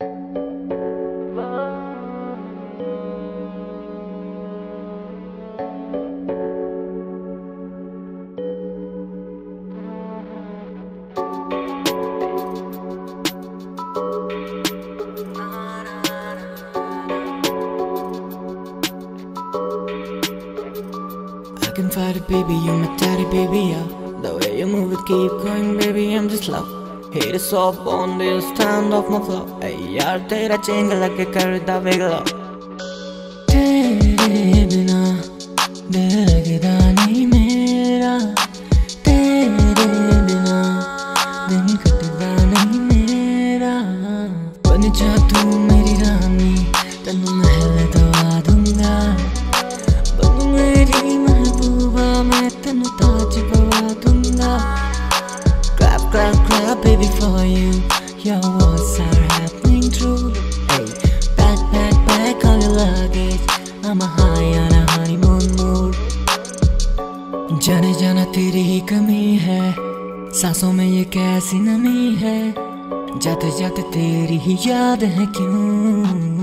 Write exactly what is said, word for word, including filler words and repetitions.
I can fight it, baby, you're my daddy, baby, yeah. The way you move it, keep going, baby, I'm just love. Hit it soft, bone, do you stand off my floor? Hey, yaar, tera chinga lagke kare da bigla. Tere bina lagda nahi mera. Tere bina din katda nahi mera. Ban ja tu meri rani, tenu mahal dwa dunga. Ban meri tenu taaj bana dunga. Clap, clap, clap, baby, for you. Your words are happening true. Hey, back, back, back, all your luggage. I'm a high on a honeymoon mood. Jaane jaana teri hi kami hai, saanson mein ye kaisi nami hai. Jaate jaate teri hi yaad hai kyun.